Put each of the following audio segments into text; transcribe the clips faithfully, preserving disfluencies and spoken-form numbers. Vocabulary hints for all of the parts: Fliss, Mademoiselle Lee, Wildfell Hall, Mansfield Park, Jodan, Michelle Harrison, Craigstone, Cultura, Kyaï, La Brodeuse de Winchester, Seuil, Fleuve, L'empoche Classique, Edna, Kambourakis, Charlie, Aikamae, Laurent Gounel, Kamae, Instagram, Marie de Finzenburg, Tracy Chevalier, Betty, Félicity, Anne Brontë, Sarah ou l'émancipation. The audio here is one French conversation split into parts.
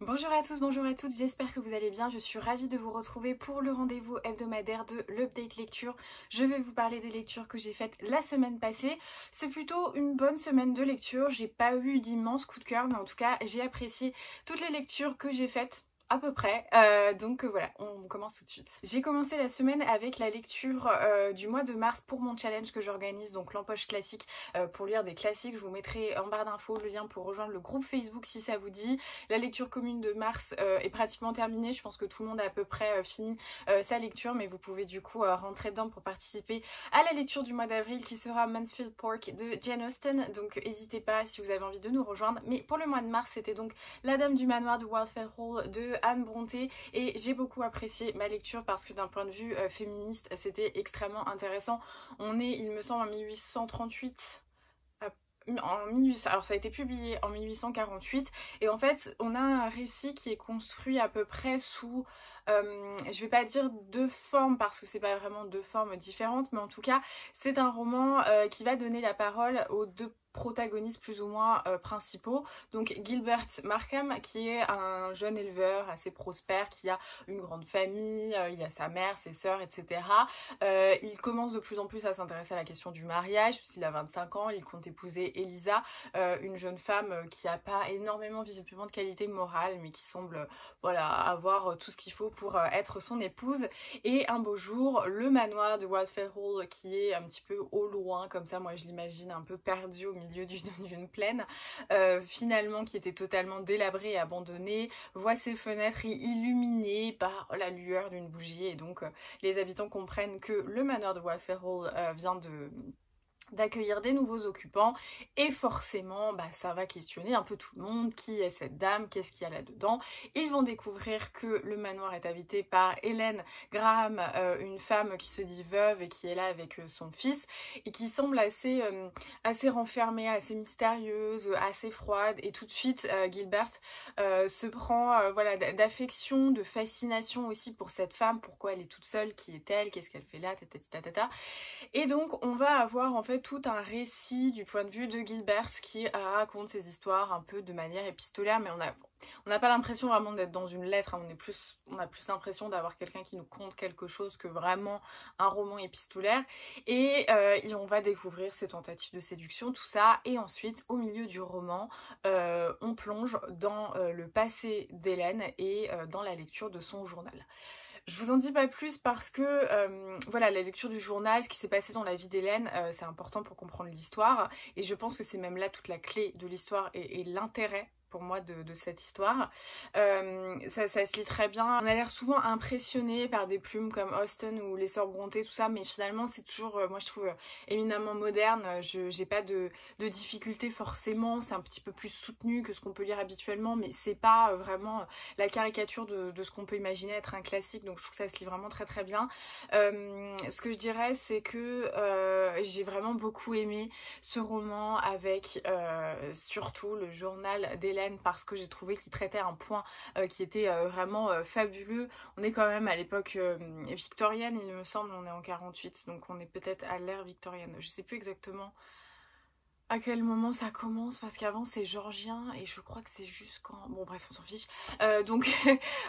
Bonjour à tous, bonjour à toutes, j'espère que vous allez bien, je suis ravie de vous retrouver pour le rendez-vous hebdomadaire de l'Update Lecture. Je vais vous parler des lectures que j'ai faites la semaine passée. C'est plutôt une bonne semaine de lecture, j'ai pas eu d'immense coup de cœur, mais en tout cas j'ai apprécié toutes les lectures que j'ai faites. À peu près, euh, donc euh, voilà, on commence tout de suite. J'ai commencé la semaine avec la lecture euh, du mois de mars pour mon challenge que j'organise, donc L'empoche classique, euh, pour lire des classiques. Je vous mettrai en barre d'infos le lien pour rejoindre le groupe Facebook si ça vous dit. La lecture commune de mars euh, est pratiquement terminée, je pense que tout le monde a à peu près euh, fini euh, sa lecture, mais vous pouvez du coup euh, rentrer dedans pour participer à la lecture du mois d'avril qui sera Mansfield Park de Jane Austen, donc n'hésitez pas si vous avez envie de nous rejoindre. Mais pour le mois de mars, c'était donc La Dame du Manoir de Wildfell Hall de Anne Brontë, et j'ai beaucoup apprécié ma lecture parce que d'un point de vue euh, féministe c'était extrêmement intéressant. On est, il me semble, en mille huit cent trente-huit, en mille huit cents, alors ça a été publié en mille huit cent quarante-huit, et en fait on a un récit qui est construit à peu près sous Euh, je vais pas dire deux formes parce que c'est pas vraiment deux formes différentes, mais en tout cas c'est un roman euh, qui va donner la parole aux deux protagonistes plus ou moins euh, principaux, donc Gilbert Markham qui est un jeune éleveur assez prospère qui a une grande famille, euh, il y a sa mère, ses sœurs, et cetera. Euh, il commence de plus en plus à s'intéresser à la question du mariage, puisqu'il a vingt-cinq ans, il compte épouser Elisa, euh, une jeune femme qui a pas énormément visiblement de qualité morale, mais qui semble voilà avoir tout ce qu'il faut pour pour être son épouse. Et un beau jour, le manoir de Wildfell Hall, qui est un petit peu au loin comme ça, moi je l'imagine un peu perdu au milieu d'une plaine, euh, finalement qui était totalement délabré et abandonné, voit ses fenêtres illuminées par la lueur d'une bougie, et donc euh, les habitants comprennent que le manoir de Wildfell Hall euh, vient de... d'accueillir des nouveaux occupants, et forcément bah, ça va questionner un peu tout le monde. Qui est cette dame? Qu'est-ce qu'il y a là-dedans? Ils vont découvrir que le manoir est habité par Hélène Graham, euh, une femme qui se dit veuve et qui est là avec son fils, et qui semble assez, euh, assez renfermée, assez mystérieuse, assez froide, et tout de suite euh, Gilbert euh, se prend euh, voilà, d'affection, de fascination aussi pour cette femme. Pourquoi elle est toute seule? Qui est-elle? Qu'est-ce qu'elle fait là? Tata. Et donc on va avoir en fait tout un récit du point de vue de Gilbert qui raconte ses histoires un peu de manière épistolaire, mais on a on n'a pas l'impression vraiment d'être dans une lettre, hein. on est plus on a plus l'impression d'avoir quelqu'un qui nous conte quelque chose que vraiment un roman épistolaire, et, euh, et on va découvrir ses tentatives de séduction, tout ça. Et ensuite au milieu du roman euh, on plonge dans euh, le passé d'Hélène et euh, dans la lecture de son journal. Je vous en dis pas plus parce que euh, voilà, la lecture du journal, ce qui s'est passé dans la vie d'Hélène, euh, c'est important pour comprendre l'histoire, et je pense que c'est même là toute la clé de l'histoire et, et l'intérêt pour moi de, de cette histoire. Euh, ça, ça se lit très bien. On a l'air souvent impressionné par des plumes comme Austen ou les Sœurs Brontë, tout ça, mais finalement c'est toujours, euh, moi je trouve, euh, éminemment moderne. Je j'ai pas de, de difficulté forcément, c'est un petit peu plus soutenu que ce qu'on peut lire habituellement, mais c'est pas euh, vraiment la caricature de, de ce qu'on peut imaginer être un classique, donc je trouve que ça se lit vraiment très très bien. Euh, ce que je dirais, c'est que euh, j'ai vraiment beaucoup aimé ce roman, avec euh, surtout le journal d'Hélène, parce que j'ai trouvé qu'il traitait un point euh, qui était euh, vraiment euh, fabuleux. On est quand même à l'époque euh, victorienne, il me semble, on est en quarante-huit, donc on est peut-être à l'ère victorienne. Je sais plus exactement à quel moment ça commence, parce qu'avant c'est georgien et je crois que c'est jusqu'en... Bon bref, on s'en fiche. Euh, donc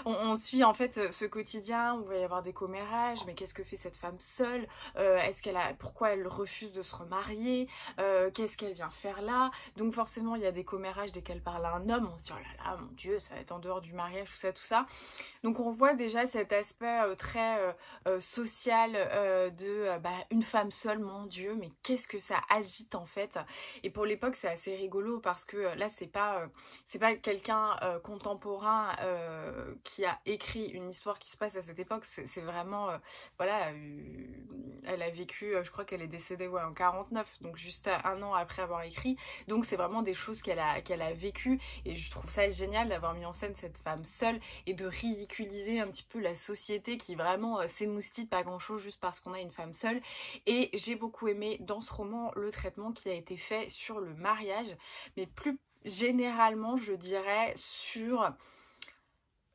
on, on suit en fait ce quotidien où il va y avoir des commérages. Mais qu'est-ce que fait cette femme seule? euh, Est-ce qu'elle a... Pourquoi elle refuse de se remarier? euh, Qu'est-ce qu'elle vient faire là? Donc forcément il y a des commérages dès qu'elle parle à un homme. On se dit oh là là, mon Dieu, ça va être en dehors du mariage, tout ça, tout ça. Donc on voit déjà cet aspect euh, très euh, euh, social euh, de euh, bah, une femme seule, mon Dieu, mais qu'est-ce que ça agite en fait? Et pour l'époque c'est assez rigolo parce que là c'est pas, euh, c'est pas quelqu'un euh, contemporain euh, qui a écrit une histoire qui se passe à cette époque, c'est vraiment, euh, voilà, euh, elle a vécu, euh, je crois qu'elle est décédée ouais, en quarante-neuf, donc juste un an après avoir écrit, donc c'est vraiment des choses qu'elle a, qu'elle a vécues, et je trouve ça génial d'avoir mis en scène cette femme seule et de ridiculiser un petit peu la société qui vraiment euh, s'émoustille pas grand chose juste parce qu'on a une femme seule. Et j'ai beaucoup aimé dans ce roman le traitement qui a été fait sur le mariage, mais plus généralement je dirais sur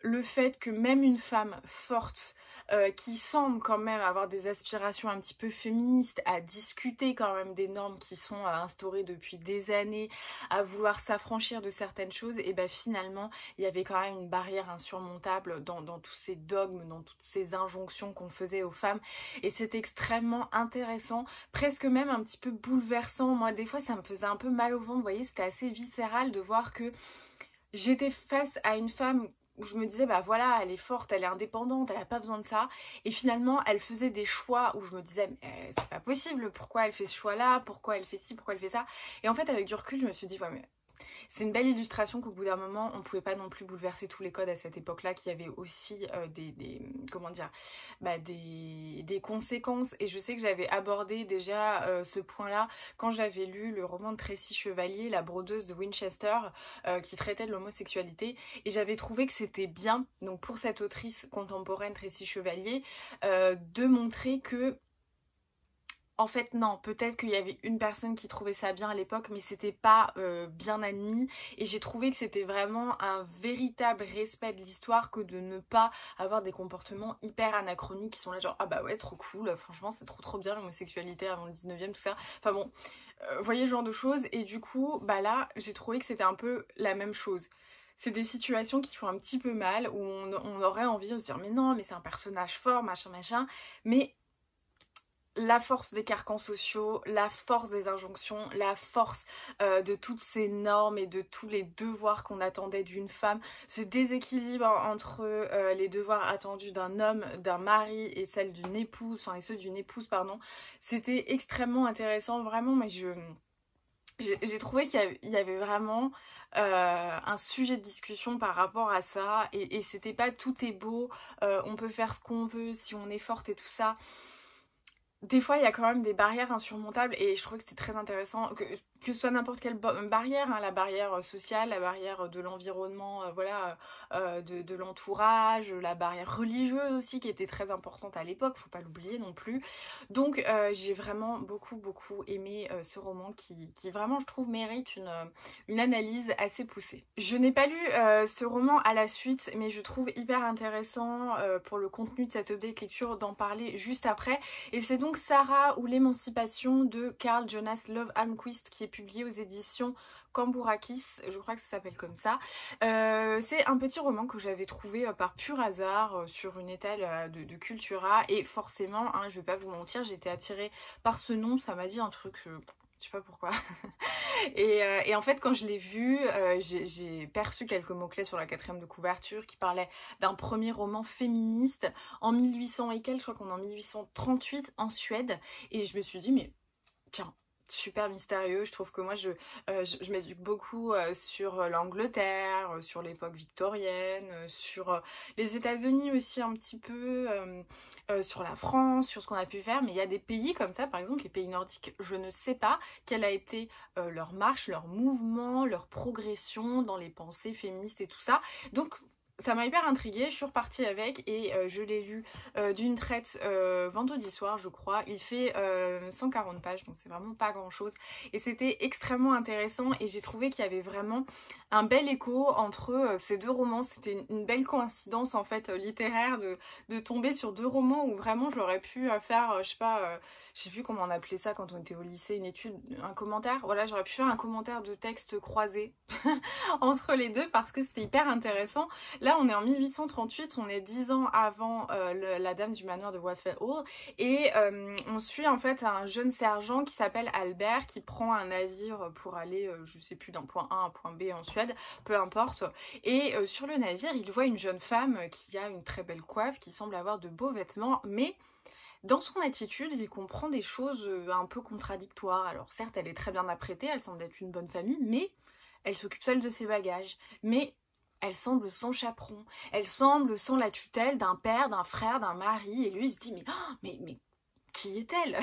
le fait que même une femme forte euh, qui semble quand même avoir des aspirations un petit peu féministes, à discuter quand même des normes qui sont instaurées depuis des années, à vouloir s'affranchir de certaines choses, et bien finalement il y avait quand même une barrière insurmontable dans, dans tous ces dogmes, dans toutes ces injonctions qu'on faisait aux femmes, et c'est extrêmement intéressant, presque même un petit peu bouleversant. Moi des fois ça me faisait un peu mal au ventre, vous voyez, c'était assez viscéral de voir que j'étais face à une femme où je me disais bah voilà, elle est forte, elle est indépendante, elle n'a pas besoin de ça, et finalement elle faisait des choix où je me disais mais c'est pas possible, pourquoi elle fait ce choix là, pourquoi elle fait ci, pourquoi elle fait ça, et en fait avec du recul je me suis dit ouais mais c'est une belle illustration qu'au bout d'un moment on pouvait pas non plus bouleverser tous les codes à cette époque là, qu'il y avait aussi euh, des, des, comment dire, bah, des, des conséquences, et je sais que j'avais abordé déjà euh, ce point là quand j'avais lu le roman de Tracy Chevalier, La Brodeuse de Winchester, euh, qui traitait de l'homosexualité, et j'avais trouvé que c'était bien, donc pour cette autrice contemporaine Tracy Chevalier, euh, de montrer que en fait non, peut-être qu'il y avait une personne qui trouvait ça bien à l'époque, mais c'était pas euh, bien admis, et j'ai trouvé que c'était vraiment un véritable respect de l'histoire que de ne pas avoir des comportements hyper anachroniques qui sont là genre ah bah ouais trop cool, franchement c'est trop trop bien l'homosexualité avant le dix-neuvième tout ça, enfin bon, euh, voyez ce genre de choses, et du coup bah là j'ai trouvé que c'était un peu la même chose. C'est des situations qui font un petit peu mal, où on, on aurait envie de se dire mais non mais c'est un personnage fort machin machin, mais la force des carcans sociaux, la force des injonctions, la force euh, de toutes ces normes et de tous les devoirs qu'on attendait d'une femme, ce déséquilibre entre euh, les devoirs attendus d'un homme, d'un mari et celle d'une épouse, enfin et ceux d'une épouse pardon, c'était extrêmement intéressant vraiment, mais je... j'ai trouvé qu'il y avait vraiment euh, un sujet de discussion par rapport à ça, et, et c'était pas tout est beau, euh, on peut faire ce qu'on veut si on est forte et tout ça. Des fois, il y a quand même des barrières insurmontables, et je trouvais que c'était très intéressant, que, que ce soit n'importe quelle barrière, hein, la barrière sociale, la barrière de l'environnement, euh, voilà, euh, de, de l'entourage, la barrière religieuse aussi qui était très importante à l'époque, faut pas l'oublier non plus. Donc euh, j'ai vraiment beaucoup beaucoup aimé euh, ce roman qui, qui vraiment je trouve mérite une, une analyse assez poussée. Je n'ai pas lu euh, ce roman à la suite, mais je trouve hyper intéressant euh, pour le contenu de cette update lecture d'en parler juste après, et c'est donc Sarah ou l'émancipation de Carl Jonas Love Almquist qui est publié aux éditions Kambourakis, je crois que ça s'appelle comme ça. Euh, c'est un petit roman que j'avais trouvé par pur hasard sur une étale de, de Cultura, et forcément, hein, je vais pas vous mentir, j'étais attirée par ce nom, ça m'a dit un truc... Je... je sais pas pourquoi. et, euh, et en fait quand je l'ai vu, euh, j'ai perçu quelques mots-clés sur la quatrième de couverture qui parlait d'un premier roman féministe en mille huit cents et quel, je crois qu'on est en mille huit cent trente-huit en Suède, et je me suis dit mais tiens, super mystérieux. Je trouve que moi je, euh, je, je m'éduque beaucoup euh, sur l'Angleterre, euh, sur l'époque victorienne, euh, sur euh, les États-Unis aussi un petit peu, euh, euh, sur la France, sur ce qu'on a pu faire, mais il y a des pays comme ça, par exemple les pays nordiques, je ne sais pas quelle a été euh, leur marche, leur mouvement, leur progression dans les pensées féministes et tout ça. Donc ça m'a hyper intriguée, je suis repartie avec, et euh, je l'ai lu euh, d'une traite euh, vendredi soir je crois. Il fait euh, cent quarante pages, donc c'est vraiment pas grand chose, et c'était extrêmement intéressant, et j'ai trouvé qu'il y avait vraiment un bel écho entre euh, ces deux romans. C'était une, une belle coïncidence en fait euh, littéraire de, de tomber sur deux romans où vraiment j'aurais pu euh, faire, euh, je sais pas, euh, je sais plus comment on appelait ça quand on était au lycée, une étude, un commentaire, voilà, j'aurais pu faire un commentaire de texte croisé entre les deux, parce que c'était hyper intéressant. Là, on est en mille huit cent trente-huit, on est dix ans avant euh, le, la dame du manoir de Wildfell Hall, et euh, on suit en fait un jeune sergent qui s'appelle Albert, qui prend un navire pour aller, euh, je sais plus, d'un point A à un point B en Suède, peu importe. Et euh, sur le navire, il voit une jeune femme qui a une très belle coiffe, qui semble avoir de beaux vêtements, mais... dans son attitude, il comprend des choses un peu contradictoires. Alors certes, elle est très bien apprêtée, elle semble être une bonne famille, mais elle s'occupe seule de ses bagages. Mais elle semble sans chaperon, elle semble sans la tutelle d'un père, d'un frère, d'un mari. Et lui, il se dit, mais... mais, mais... qui est-elle?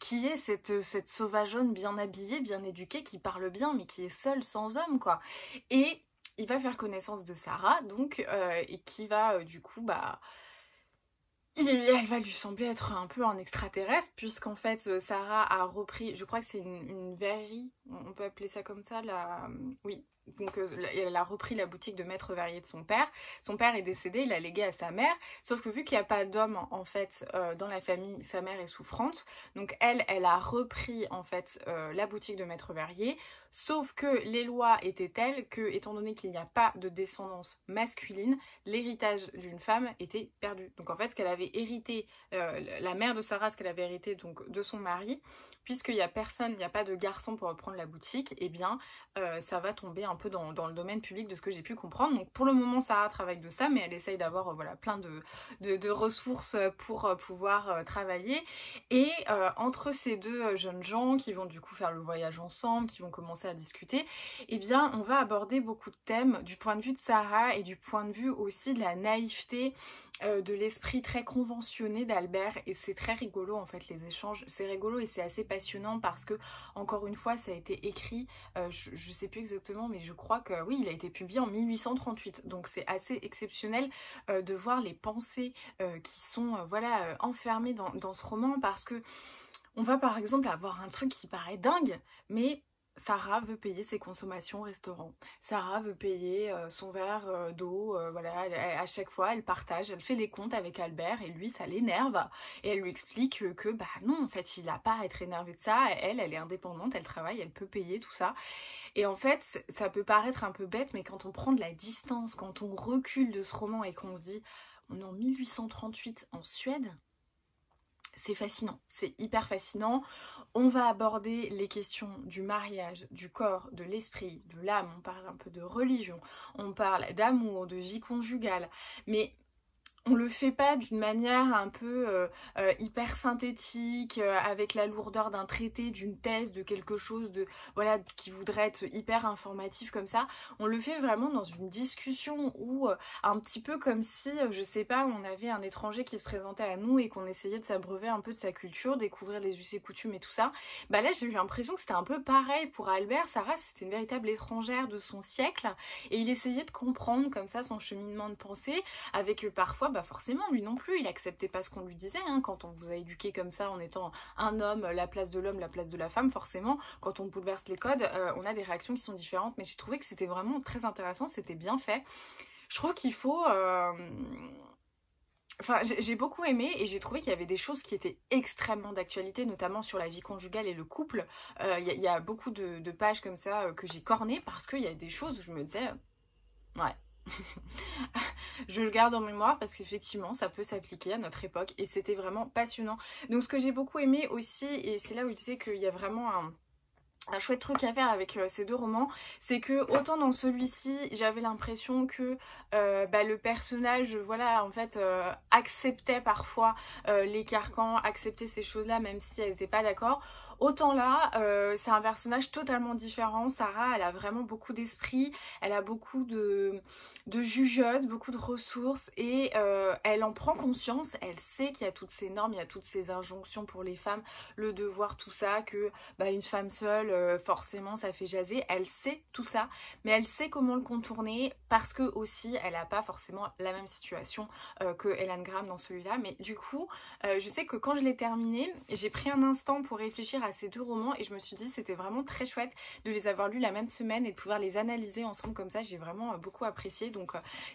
Qui est cette, cette sauvageonne bien habillée, bien éduquée, qui parle bien, mais qui est seule, sans homme, quoi. Et il va faire connaissance de Sarah, donc, euh, et qui va, euh, du coup, bah... Et elle va lui sembler être un peu un extraterrestre, puisqu'en fait Sarah a repris, je crois que c'est une, une verrerie, on peut appeler ça comme ça, la... oui, donc elle a repris la boutique de maître verrier de son père. Son père est décédé, il l'a légué à sa mère, sauf que vu qu'il n'y a pas d'homme en fait euh, dans la famille, sa mère est souffrante, donc elle, elle a repris en fait euh, la boutique de maître verrier, sauf que les lois étaient telles que, étant donné qu'il n'y a pas de descendance masculine, l'héritage d'une femme était perdu. Donc en fait, ce qu'elle avait hérité, euh, la mère de Sarah, ce qu'elle avait hérité donc de son mari, puisqu'il n'y a personne, il n'y a pas de garçon pour reprendre la boutique, et eh bien euh, ça va tomber un peu dans, dans le domaine public, de ce que j'ai pu comprendre. Donc pour le moment Sarah travaille de ça, mais elle essaye d'avoir euh, voilà, plein de, de, de ressources pour euh, pouvoir euh, travailler. Et euh, entre ces deux jeunes gens qui vont du coup faire le voyage ensemble, qui vont commencer à discuter, et eh bien on va aborder beaucoup de thèmes du point de vue de Sarah et du point de vue aussi de la naïveté, Euh, de l'esprit très conventionné d'Albert, et c'est très rigolo en fait, les échanges, c'est rigolo et c'est assez passionnant parce que, encore une fois, ça a été écrit, euh, je, je sais plus exactement, mais je crois que oui, il a été publié en mille huit cent trente-huit, donc c'est assez exceptionnel euh, de voir les pensées euh, qui sont euh, voilà, euh, enfermées dans, dans ce roman, parce que on va par exemple avoir un truc qui paraît dingue, mais Sarah veut payer ses consommations au restaurant. Sarah veut payer euh, son verre euh, d'eau, euh, voilà, elle, elle, à chaque fois elle partage, elle fait les comptes avec Albert et lui ça l'énerve. Et elle lui explique que, que bah non, en fait il n'a pas à être énervé de ça, elle, elle est indépendante, elle travaille, elle peut payer tout ça. Et en fait, ça peut paraître un peu bête, mais quand on prend de la distance, quand on recule de ce roman et qu'on se dit, on est en mille huit cent trente-huit en Suède, c'est fascinant, c'est hyper fascinant. On va aborder les questions du mariage, du corps, de l'esprit, de l'âme. On parle un peu de religion, on parle d'amour, de vie conjugale. Mais on le fait pas d'une manière un peu euh, euh, hyper synthétique, euh, avec la lourdeur d'un traité, d'une thèse, de quelque chose de voilà qui voudrait être hyper informatif comme ça. On le fait vraiment dans une discussion où, euh, un petit peu comme si, je sais pas, on avait un étranger qui se présentait à nous et qu'on essayait de s'abreuver un peu de sa culture, découvrir les us et coutumes et tout ça. Bah là, j'ai eu l'impression que c'était un peu pareil pour Albert. Sarah, c'était une véritable étrangère de son siècle et il essayait de comprendre comme ça son cheminement de pensée, avec euh, parfois... Bah forcément, lui non plus, il acceptait pas ce qu'on lui disait, hein. Quand on vous a éduqué comme ça en étant un homme, la place de l'homme, la place de la femme, forcément, quand on bouleverse les codes, euh, on a des réactions qui sont différentes, mais j'ai trouvé que c'était vraiment très intéressant, c'était bien fait. Je trouve qu'il faut... Euh... Enfin, j'ai beaucoup aimé et j'ai trouvé qu'il y avait des choses qui étaient extrêmement d'actualité, notamment sur la vie conjugale et le couple. Il euh, y, y a beaucoup de, de pages comme ça euh, que j'ai cornées parce qu'il y a des choses où je me disais... Euh... Ouais. Je le garde en mémoire parce qu'effectivement ça peut s'appliquer à notre époque et c'était vraiment passionnant. Donc ce que j'ai beaucoup aimé aussi, et c'est là où je disais qu'il y a vraiment un, un chouette truc à faire avec euh, ces deux romans, c'est que autant dans celui-ci j'avais l'impression que euh, bah, le personnage voilà en fait euh, acceptait parfois euh, les carcans, acceptait ces choses-là même si elle n'était pas d'accord. Autant là, euh, c'est un personnage totalement différent. Sarah, elle a vraiment beaucoup d'esprit, elle a beaucoup de, de jugeote, beaucoup de ressources et euh, elle en prend conscience. Elle sait qu'il y a toutes ces normes, il y a toutes ces injonctions pour les femmes, le devoir, tout ça, que bah, une femme seule, euh, forcément, ça fait jaser. Elle sait tout ça, mais elle sait comment le contourner parce que aussi, elle n'a pas forcément la même situation euh, que Hélène Graham dans celui-là. Mais du coup, euh, je sais que quand je l'ai terminé, j'ai pris un instant pour réfléchir à à ces deux romans et je me suis dit c'était vraiment très chouette de les avoir lus la même semaine et de pouvoir les analyser ensemble comme ça. J'ai vraiment beaucoup apprécié, donc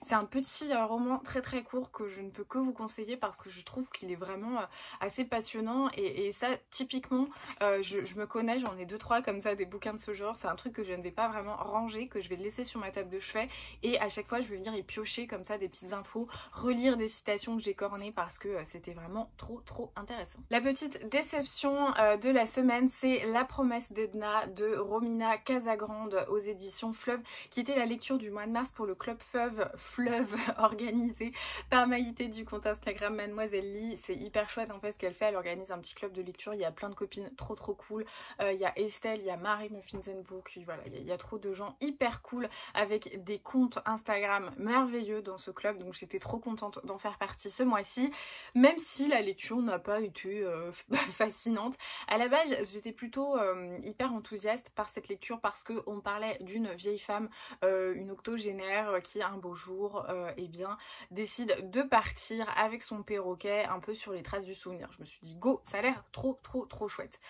c'est un petit roman très très court que je ne peux que vous conseiller parce que je trouve qu'il est vraiment assez passionnant et, et ça typiquement euh, je, je me connais, j'en ai deux trois comme ça des bouquins de ce genre, c'est un truc que je ne vais pas vraiment ranger, que je vais laisser sur ma table de chevet et à chaque fois je vais venir y piocher comme ça des petites infos, relire des citations que j'ai cornées parce que euh, c'était vraiment trop trop intéressant. La petite déception euh, de la semaine c'est La promesse d'Edna de Romina Casagrande aux éditions Fleuve, qui était la lecture du mois de mars pour le club Fleuve, Fleuve organisé par Maïté du compte Instagram Mademoiselle Lee. C'est hyper chouette en fait ce qu'elle fait, elle organise un petit club de lecture, il y a plein de copines trop trop cool, euh, il y a Estelle, il y a Marie de Finzenburg, voilà, il y, a, il y a trop de gens hyper cool avec des comptes Instagram merveilleux dans ce club, donc j'étais trop contente d'en faire partie ce mois-ci, même si la lecture n'a pas été euh, fascinante. À la base j'étais plutôt euh, hyper enthousiaste par cette lecture parce qu'on parlait d'une vieille femme, euh, une octogénaire qui un beau jour euh, eh bien, décide de partir avec son perroquet un peu sur les traces du souvenir. Je me suis dit go, ça a l'air trop trop trop chouette.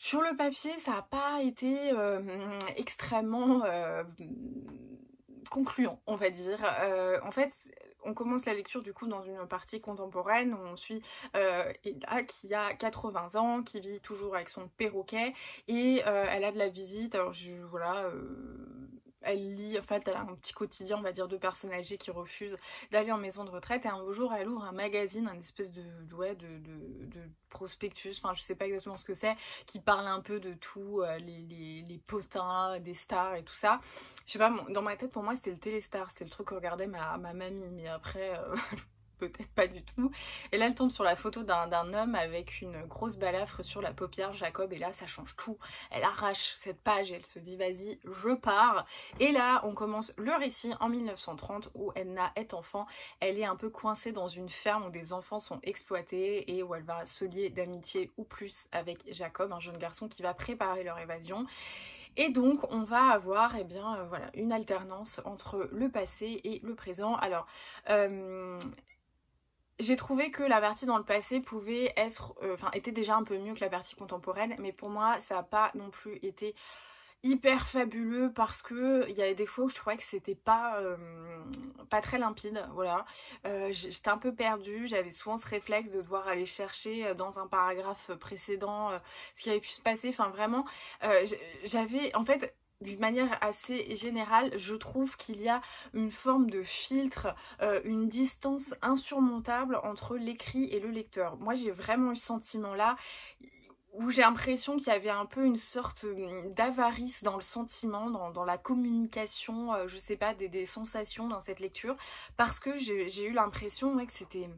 Sur le papier, ça n'a pas été euh, extrêmement euh, concluant, on va dire. Euh, en fait, on commence la lecture du coup dans une partie contemporaine où on suit euh, Edna qui a quatre-vingts ans, qui vit toujours avec son perroquet et euh, elle a de la visite. Alors je, voilà... Euh... Elle lit, en fait, elle a un petit quotidien, on va dire, de personnes âgées qui refusent d'aller en maison de retraite. Et un beau jour, elle ouvre un magazine, un espèce de, ouais, de, de, de prospectus, enfin, je sais pas exactement ce que c'est, qui parle un peu de tout, euh, les, les, les potins, des stars et tout ça. Je sais pas, dans ma tête, pour moi, c'était le Téléstar, c'était le truc que regardait ma, ma mamie, mais après... Euh... peut-être pas du tout. Et là, elle tombe sur la photo d'un homme avec une grosse balafre sur la paupière, Jacob, et là, ça change tout. Elle arrache cette page et elle se dit, vas-y, je pars. Et là, on commence le récit en mille neuf cent trente où Edna est enfant. Elle est un peu coincée dans une ferme où des enfants sont exploités et où elle va se lier d'amitié ou plus avec Jacob, un jeune garçon qui va préparer leur évasion. Et donc, on va avoir eh bien, euh, voilà, une alternance entre le passé et le présent. Alors... Euh, J'ai trouvé que la partie dans le passé pouvait être, euh, enfin, était déjà un peu mieux que la partie contemporaine, mais pour moi, ça n'a pas non plus été hyper fabuleux parce que il y avait des fois où je trouvais que c'était pas, euh, pas très limpide, voilà. Euh, j'étais un peu perdue, j'avais souvent ce réflexe de devoir aller chercher dans un paragraphe précédent euh, ce qui avait pu se passer, enfin vraiment, euh, j'avais, en fait... D'une manière assez générale, je trouve qu'il y a une forme de filtre, euh, une distance insurmontable entre l'écrit et le lecteur. Moi, j'ai vraiment eu ce sentiment-là, où j'ai l'impression qu'il y avait un peu une sorte d'avarice dans le sentiment, dans, dans la communication, euh, je sais pas, des, des sensations dans cette lecture, parce que j'ai eu l'impression ouais, que c'était...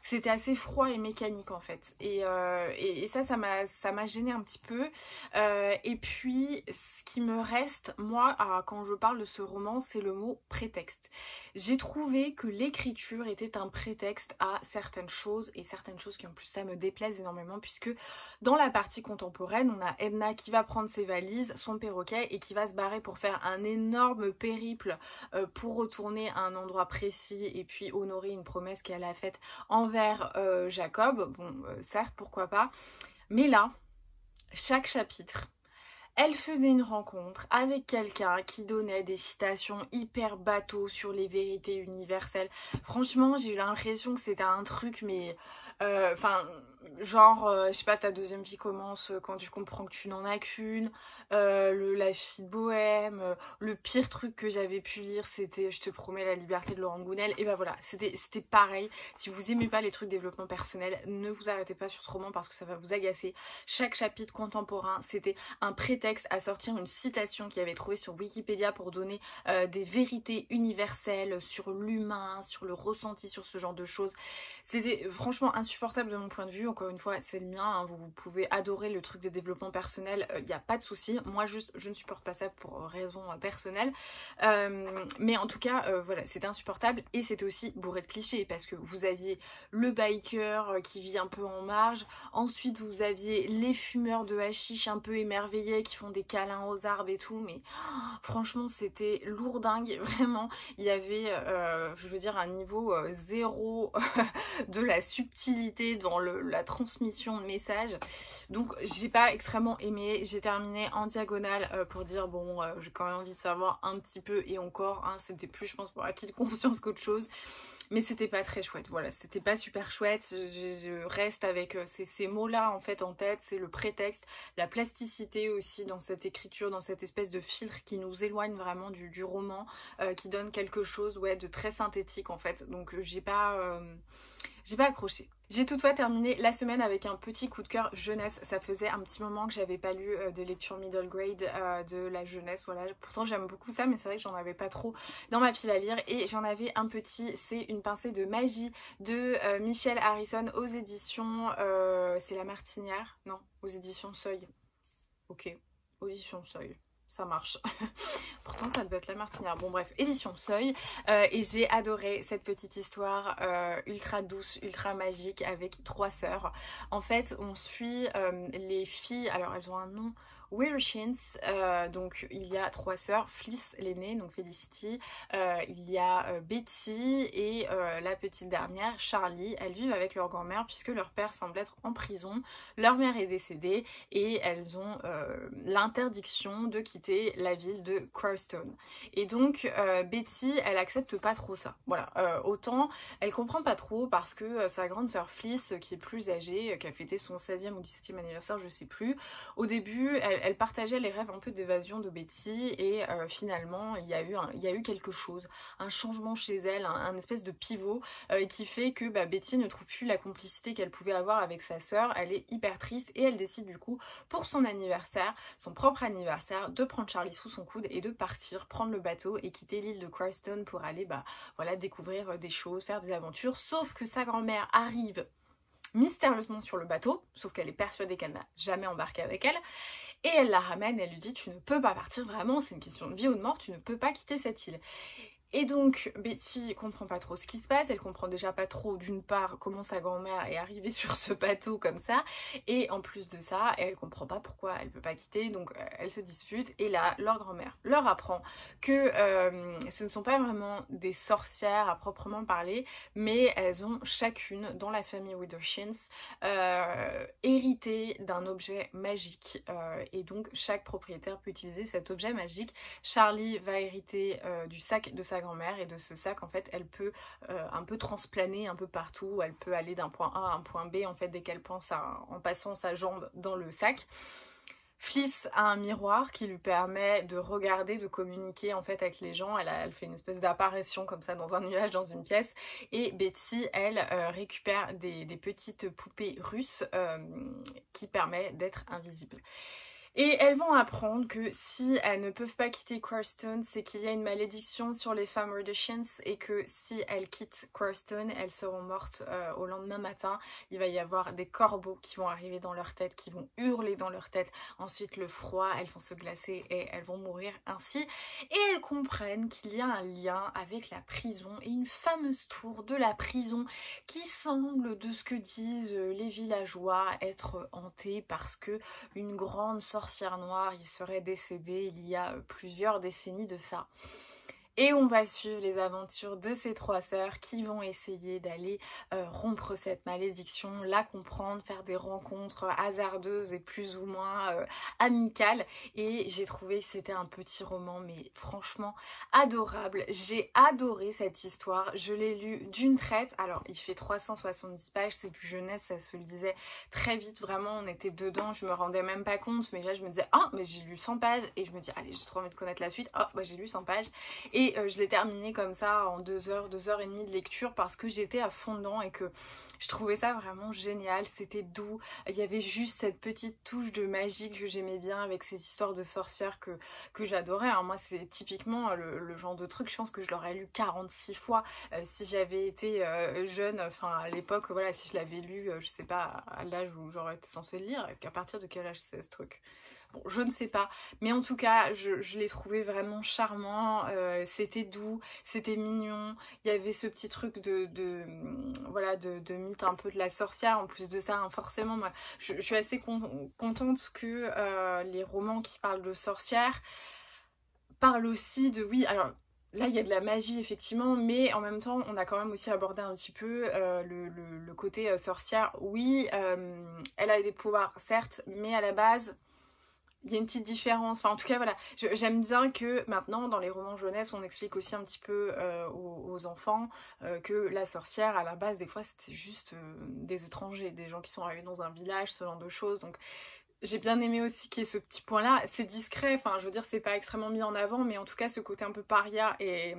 C'était assez froid et mécanique en fait. Et, euh, et, et ça, ça m'a gênée un petit peu. Euh, et puis, ce qui me reste, moi, à, quand je parle de ce roman, c'est le mot prétexte. J'ai trouvé que l'écriture était un prétexte à certaines choses, et certaines choses qui en plus ça me déplaisent énormément, puisque dans la partie contemporaine, on a Edna qui va prendre ses valises, son perroquet, et qui va se barrer pour faire un énorme périple euh, pour retourner à un endroit précis et puis honorer une promesse qu'elle a faite envers Euh, Jacob, bon euh, certes pourquoi pas, mais là, chaque chapitre, elle faisait une rencontre avec quelqu'un qui donnait des citations hyper bateaux sur les vérités universelles. Franchement, j'ai eu l'impression que c'était un truc, mais... Enfin, euh, genre, euh, je sais pas, ta deuxième vie commence quand tu comprends que tu n'en as qu'une, euh, le, la fille de Bohème, euh, le pire truc que j'avais pu lire c'était Je te promets la liberté de Laurent Gounel, et ben voilà, c'était pareil. Si vous aimez pas les trucs développement personnel, ne vous arrêtez pas sur ce roman parce que ça va vous agacer. Chaque chapitre contemporain, c'était un prétexte à sortir une citation qu'il avait trouvée sur Wikipédia pour donner euh, des vérités universelles sur l'humain, sur le ressenti, sur ce genre de choses. C'était franchement un insupportable de mon point de vue, encore une fois c'est le mien, hein. Vous, vous pouvez adorer le truc de développement personnel, il euh, n'y a pas de souci, moi juste je ne supporte pas ça pour raison euh, personnelle, euh, mais en tout cas euh, voilà, c'était insupportable et c'était aussi bourré de clichés parce que vous aviez le biker euh, qui vit un peu en marge, ensuite vous aviez les fumeurs de hashish un peu émerveillés qui font des câlins aux arbres et tout, mais oh, franchement c'était lourdingue, vraiment, il y avait euh, je veux dire un niveau euh, zéro de la subtilité dans le, la transmission de messages, donc j'ai pas extrêmement aimé. J'ai terminé en diagonale euh, pour dire bon euh, j'ai quand même envie de savoir un petit peu et encore hein, c'était plus je pense pour acquis de conscience qu'autre chose, mais c'était pas très chouette, voilà, c'était pas super chouette. Je, je reste avec euh, ces, ces mots là en fait en tête, c'est le prétexte, la plasticité aussi dans cette écriture, dans cette espèce de filtre qui nous éloigne vraiment du, du roman, euh, qui donne quelque chose ouais de très synthétique en fait, donc j'ai pas euh, j'ai pas accroché. J'ai toutefois terminé la semaine avec un petit coup de cœur jeunesse. Ça faisait un petit moment que j'avais pas lu euh, de lecture middle grade euh, de la jeunesse. Voilà. Pourtant j'aime beaucoup ça, mais c'est vrai que j'en avais pas trop dans ma pile à lire. Et j'en avais un petit, c'est Une pincée de magie de euh, Michelle Harrison aux éditions... Euh, c'est La Martinière ? Non, aux éditions Seuil. Ok, aux éditions Seuil. Ça marche. Pourtant ça doit être La Martinière. Bon bref, édition Seuil. Euh, et j'ai adoré cette petite histoire euh, ultra douce, ultra magique avec trois sœurs. En fait, on suit euh, les filles, alors elles ont un nom Withershins, euh, donc il y a trois sœurs, Fliss l'aînée, donc Félicity, euh, il y a euh, Betty et euh, la petite dernière, Charlie. Elles vivent avec leur grand-mère puisque leur père semble être en prison, leur mère est décédée et elles ont euh, l'interdiction de quitter la ville de Craigstone. Et donc euh, Betty, elle accepte pas trop ça, voilà, euh, autant elle comprend pas trop parce que euh, sa grande sœur Fliss, qui est plus âgée, euh, qui a fêté son seizième ou dix-septième anniversaire, je sais plus, au début elle Elle partageait les rêves un peu d'évasion de Betty et euh, finalement il y, a eu un, il y a eu quelque chose, un changement chez elle, un, un espèce de pivot euh, qui fait que bah, Betty ne trouve plus la complicité qu'elle pouvait avoir avec sa sœur, elle est hyper triste et elle décide du coup pour son anniversaire, son propre anniversaire, de prendre Charlie sous son coude et de partir, prendre le bateau et quitter l'île de Craigstone pour aller bah, voilà, découvrir des choses, faire des aventures, sauf que sa grand-mère arrive mystérieusement sur le bateau, sauf qu'elle est persuadée qu'elle n'a jamais embarqué avec elle, et elle la ramène, elle lui dit tu ne peux pas partir, vraiment c'est une question de vie ou de mort, tu ne peux pas quitter cette île. Et donc Betty comprend pas trop ce qui se passe, elle comprend déjà pas trop d'une part comment sa grand-mère est arrivée sur ce bateau comme ça, et en plus de ça elle comprend pas pourquoi elle peut pas quitter, donc euh, elle se dispute et là leur grand-mère leur apprend que euh, ce ne sont pas vraiment des sorcières à proprement parler, mais elles ont chacune dans la famille Withershins euh, hérité d'un objet magique euh, et donc chaque propriétaire peut utiliser cet objet magique. Charlie va hériter euh, du sac de sa grand-mère et de ce sac en fait elle peut euh, un peu transplaner un peu partout, elle peut aller d'un point A à un point B en fait dès qu'elle pense à, en passant sa jambe dans le sac. Fliss a un miroir qui lui permet de regarder, de communiquer en fait avec les gens, elle, a, elle fait une espèce d'apparition comme ça dans un nuage, dans une pièce, et Betty elle euh, récupère des, des petites poupées russes euh, qui permet d'être invisible. Et elles vont apprendre que si elles ne peuvent pas quitter Craigstone, c'est qu'il y a une malédiction sur les femmes Withershins et que si elles quittent Craigstone, elles seront mortes euh, au lendemain matin. Il va y avoir des corbeaux qui vont arriver dans leur tête, qui vont hurler dans leur tête. Ensuite, le froid, elles vont se glacer et elles vont mourir ainsi. Et elles comprennent qu'il y a un lien avec la prison et une fameuse tour de la prison qui semble, de ce que disent les villageois, être hantée parce que une grande sorte sorcière noire, il serait décédé il y a plusieurs décennies de ça. Et on va suivre les aventures de ces trois sœurs qui vont essayer d'aller euh, rompre cette malédiction, la comprendre, faire des rencontres hasardeuses et plus ou moins euh, amicales. Et j'ai trouvé que c'était un petit roman, mais franchement adorable. J'ai adoré cette histoire, je l'ai lu d'une traite. Alors il fait trois cent soixante-dix pages, c'est plus jeunesse, ça se lisait très vite, vraiment on était dedans, je me rendais même pas compte. Mais là je me disais, ah mais j'ai lu cent pages, et je me dis, allez j'ai trop envie de connaître la suite, oh bah j'ai lu cent pages. Et Et je l'ai terminé comme ça en deux heures, deux heures et demie de lecture parce que j'étais à fond dedans et que je trouvais ça vraiment génial, c'était doux, il y avait juste cette petite touche de magie que j'aimais bien avec ces histoires de sorcières que, que j'adorais. Moi c'est typiquement le, le genre de truc, je pense que je l'aurais lu quarante-six fois euh, si j'avais été euh, jeune, enfin à l'époque, voilà, si je l'avais lu, euh, je sais pas, à l'âge où j'aurais été censée le lire, à partir de quel âge c'est ce truc? Bon, je ne sais pas, mais en tout cas, je, je l'ai trouvé vraiment charmant, euh, c'était doux, c'était mignon, il y avait ce petit truc de, de, voilà, de, de mythe un peu de la sorcière, en plus de ça, hein, forcément, moi, je, je suis assez con- contente que euh, les romans qui parlent de sorcières parlent aussi de, oui, alors... Là il y a de la magie effectivement, mais en même temps on a quand même aussi abordé un petit peu euh, le, le, le côté euh, sorcière. Oui, euh, elle a des pouvoirs certes, mais à la base il y a une petite différence, enfin en tout cas voilà, j'aime bien que maintenant dans les romans jeunesse on explique aussi un petit peu euh, aux, aux enfants euh, que la sorcière à la base des fois c'était juste euh, des étrangers, des gens qui sont arrivés dans un village, ce genre de choses, donc... J'ai bien aimé aussi qu'il y ait ce petit point là, c'est discret, enfin je veux dire c'est pas extrêmement mis en avant, mais en tout cas ce côté un peu paria est,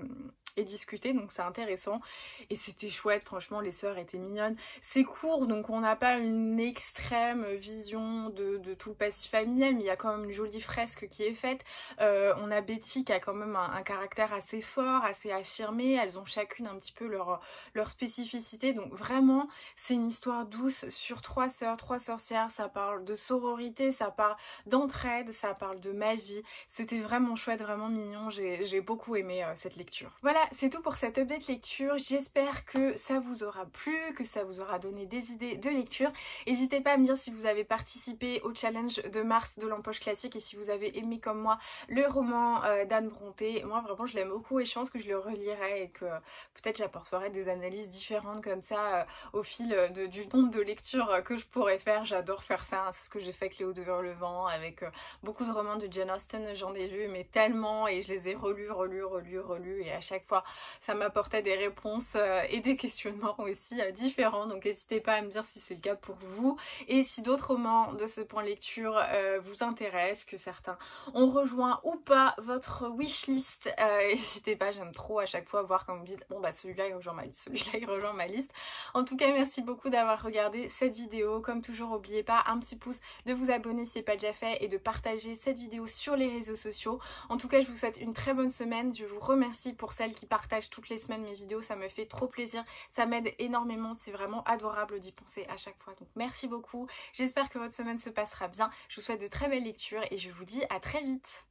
est discuté, donc c'est intéressant, et c'était chouette, franchement les sœurs étaient mignonnes. C'est court donc on n'a pas une extrême vision de, de tout le passif familial, mais il y a quand même une jolie fresque qui est faite, euh, on a Betty qui a quand même un, un caractère assez fort, assez affirmé, elles ont chacune un petit peu leur, leur spécificité, donc vraiment c'est une histoire douce sur trois sœurs, trois sorcières, ça parle de sororité, ça parle d'entraide, ça parle de magie, c'était vraiment chouette, vraiment mignon, j'ai j'ai beaucoup aimé euh, cette lecture. Voilà, c'est tout pour cette update lecture. J'espère que ça vous aura plu, que ça vous aura donné des idées de lecture. N'hésitez pas à me dire si vous avez participé au challenge de mars de L'empoche classique et si vous avez aimé comme moi le roman euh, d'Anne Brontë. Moi vraiment je l'aime beaucoup et je pense que je le relirai et que euh, peut-être j'apporterai des analyses différentes comme ça euh, au fil de, du nombre de lectures euh, que je pourrais faire. J'adore faire ça, hein. C'est ce que j'ai fait avec Les Hauts de Hurlevent, avec euh, beaucoup de romans de Jane Austen, j'en ai lu mais tellement et je les ai relus, relus, relus, relus et à chaque fois ça m'apportait des réponses euh, et des questionnements aussi euh, différents, donc n'hésitez pas à me dire si c'est le cas pour vous et si d'autres romans de ce point lecture euh, vous intéressent, que certains ont rejoint ou pas votre wishlist, euh, n'hésitez pas, j'aime trop à chaque fois voir quand vous me dites bon bah celui-là il rejoint ma liste, celui-là il rejoint ma liste. En tout cas merci beaucoup d'avoir regardé cette vidéo, comme toujours n'oubliez pas un petit pouce, de vous abonner si ce n'est pas déjà fait et de partager cette vidéo sur les réseaux sociaux. En tout cas je vous souhaite une très bonne semaine, je vous remercie pour celles qui partagent toutes les semaines mes vidéos, ça me fait trop plaisir, ça m'aide énormément, c'est vraiment adorable d'y penser à chaque fois, donc merci beaucoup, j'espère que votre semaine se passera bien, je vous souhaite de très belles lectures et je vous dis à très vite.